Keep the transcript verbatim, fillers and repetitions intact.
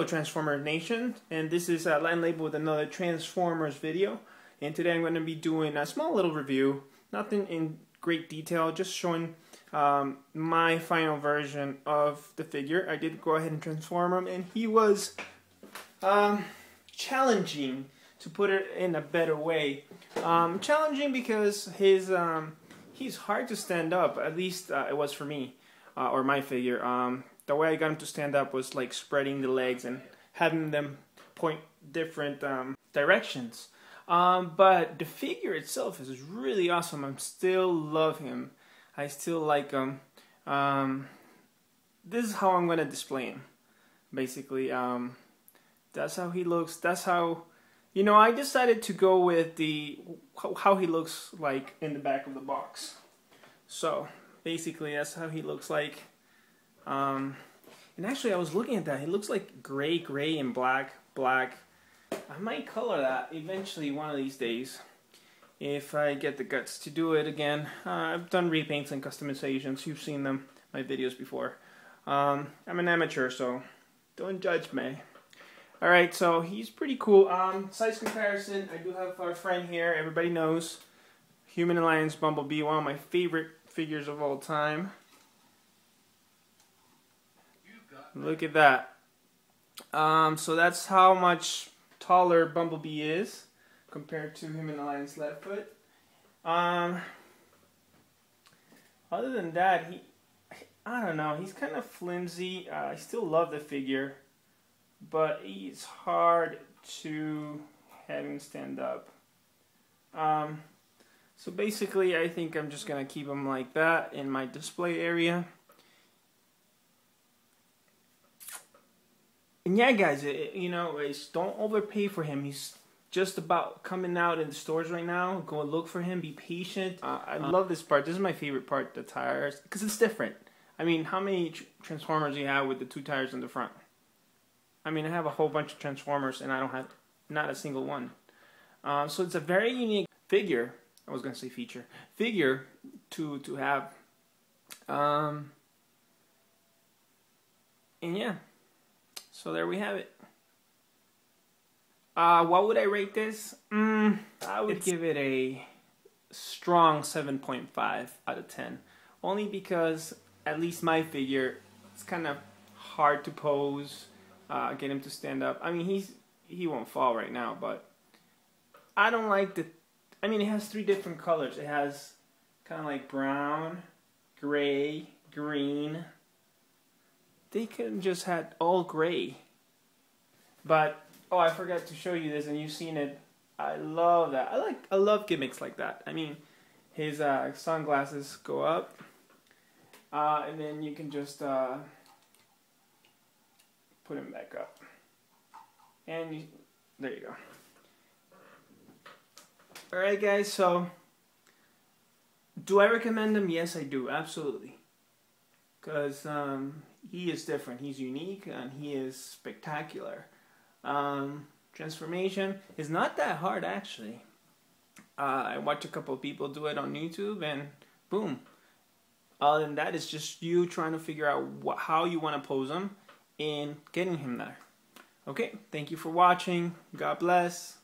Hello Transformer Nation, and this is uh, Latin Label with another Transformers video, and today I'm going to be doing a small little review, nothing in great detail, just showing um, my final version of the figure. I did go ahead and transform him, and he was um, challenging, to put it in a better way. Um, challenging because his um, he's hard to stand up, at least uh, it was for me, uh, or my figure. Um, The way I got him to stand up was like spreading the legs and having them point different um, directions. Um, but the figure itself is really awesome. I still love him. I still like him. Um, this is how I'm going to display him. Basically, um, that's how he looks. That's how, you know, I decided to go with the how he looks like in the back of the box. So basically, that's how he looks like. Um, and actually I was looking at that, it looks like gray, gray, and black, black. I might color that eventually one of these days, if I get the guts to do it again. Uh, I've done repaints and customizations, you've seen them, my videos before. Um, I'm an amateur, so don't judge me. Alright, so he's pretty cool. Um, size comparison, I do have our friend here, everybody knows. Human Alliance Bumblebee, one of my favorite figures of all time. Look at that. Um, so that's how much taller Bumblebee is compared to him in Alliance left foot. Um, other than that, he, I don't know, he's kind of flimsy. Uh, I still love the figure, but he's hard to have him stand up. Um, so basically, I think I'm just going to keep him like that in my display area. And yeah, guys, it, you know, it's, don't overpay for him. He's just about coming out in the stores right now. Go look for him. Be patient. Uh, I love this part. This is my favorite part, the tires, because it's different. I mean, how many tr Transformers do you have with the two tires in the front? I mean, I have a whole bunch of Transformers, and I don't have not a single one. Uh, so it's a very unique figure. I was going to say feature. Figure to, to have. Um, and yeah. So there we have it. Uh, what would I rate this? Mm, I would it's, give it a strong seven point five out of ten. Only because, at least my figure, it's kind of hard to pose, uh, get him to stand up. I mean, he's he won't fall right now, but I don't like the... I mean, it has three different colors. It has kind of like brown, gray, green. They could have just had all gray. But oh, I forgot to show you this, and you've seen it. I love that. I like I love gimmicks like that. I mean, his uh, sunglasses go up, uh, and then you can just uh, put him back up, and you, there you go. All right, guys. So, do I recommend him? Yes, I do. Absolutely. Because um, he is different, he's unique, and he is spectacular. Um, transformation is not that hard, actually. Uh, I watched a couple of people do it on YouTube, and boom. Other than that, it's just you trying to figure out what, how you want to pose him and getting him there. Okay, thank you for watching. God bless.